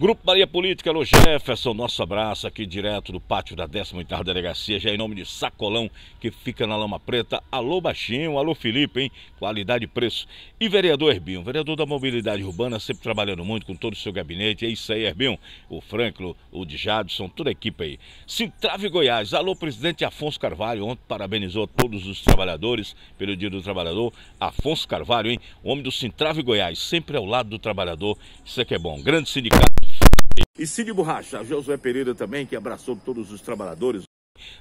Grupo Maria Política, alô Jefferson, nosso abraço aqui direto do pátio da 18ª Delegacia, já em nome de Sacolão, que fica na Lama Preta. Alô Baixinho, alô Felipe, hein? Qualidade e preço. E vereador Herbinho, vereador da mobilidade urbana, sempre trabalhando muito com todo o seu gabinete. É isso aí, Herbinho, o Franklin, o Djadson, toda a equipe aí. Sintrave Goiás, alô presidente Afonso Carvalho, ontem parabenizou todos os trabalhadores pelo Dia do Trabalhador. Afonso Carvalho, hein? O homem do Sintrave Goiás, sempre ao lado do trabalhador, isso é que é bom. Grande sindicato. E Cid Borracha, Josué Pereira também, que abraçou todos os trabalhadores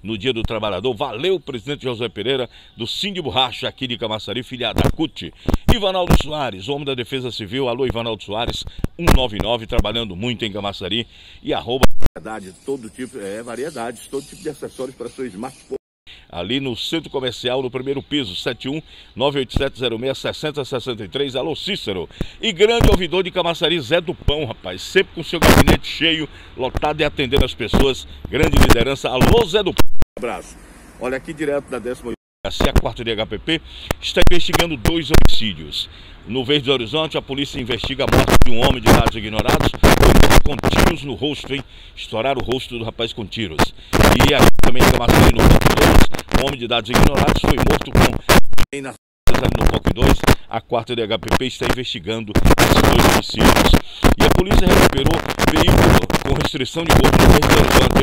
no Dia do Trabalhador. Valeu, presidente Josué Pereira, do Sindicato de Borracha aqui de Camaçari, filiado da CUT. Ivanaldo Soares, homem da Defesa Civil. Alô, Ivanaldo Soares, 199, trabalhando muito em Camaçari. E arroba variedade, todo tipo, variedades, todo tipo de acessórios para seu smartphone. Ali no Centro Comercial, no primeiro piso, 71987066063. Alô Cícero. E grande ouvidor de Camaçari, Zé do Pão, rapaz, sempre com seu gabinete cheio, lotado e atendendo as pessoas. Grande liderança, alô Zé do Pão. Um abraço. Olha aqui direto da 18ª Delegacia, a 4ª DHPP está investigando 2 homicídios. No Verde Horizonte, a polícia investiga a morte de um homem de dados ignorados com tiros no rosto, hein? Estouraram o rosto do rapaz com tiros. E aqui também em Camaçari, no Pão 2, um homem de dados ignorados foi morto com... No Phoc 2, a 4ª DHPP está investigando esses 2 homicídios. E a polícia recuperou veículo com restrição de bordo no Verde Horizonte,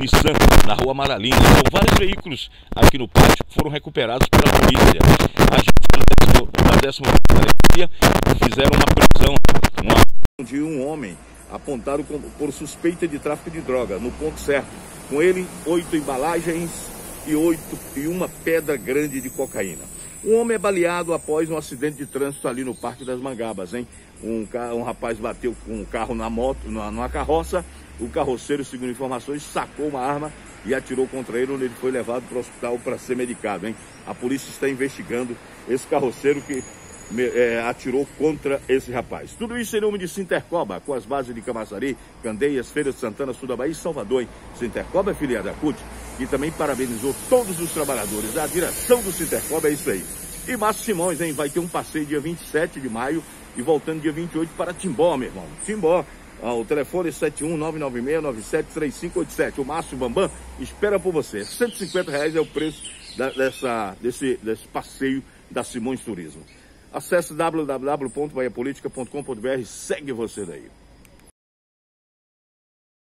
Nissan, na Rua Amaralina. Então, vários veículos aqui no pátio foram recuperados pela polícia. A gente da 18ª fizeram uma prisão de um homem apontado por suspeita de tráfico de droga no ponto certo. Com ele, 8 embalagens e 1 pedra grande de cocaína. Um homem é baleado após um acidente de trânsito ali no Parque das Mangabas, hein? Um rapaz bateu com um carro na moto, numa carroça. O carroceiro, segundo informações, sacou uma arma e atirou contra ele, onde ele foi levado para o hospital para ser medicado, hein? A polícia está investigando esse carroceiro que atirou contra esse rapaz. Tudo isso em nome de Sintercoba, com as bases de Camaçari, Candeias, Feira de Santana, Sul da Bahia e Salvador, hein? Sintercoba é filiada da CUT, que também parabenizou todos os trabalhadores. A direção do Citercob é isso aí. E Márcio Simões, hein? Vai ter um passeio dia 27 de maio e voltando dia 28 para Timbó, meu irmão. Timbó, o telefone é 71996973587. O Márcio Bambam espera por você. R$150 é o preço desse passeio da Simões Turismo. Acesse www.mariapolitica.com.br, segue você daí.